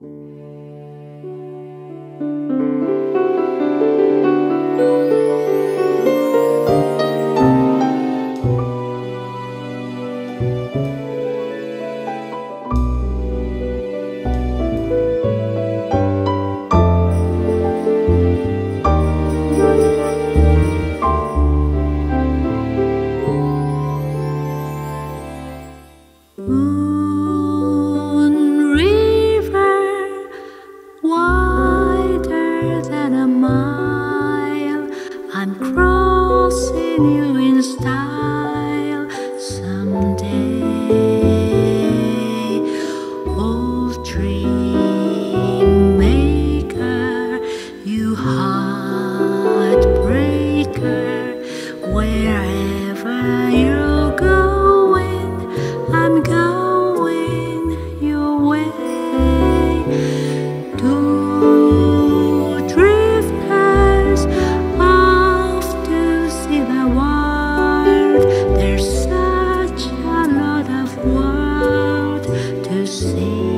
Moon river, wider than a mile, I'm crossing you in style someday. Old dream maker, you heartbreaker, wherever you go. See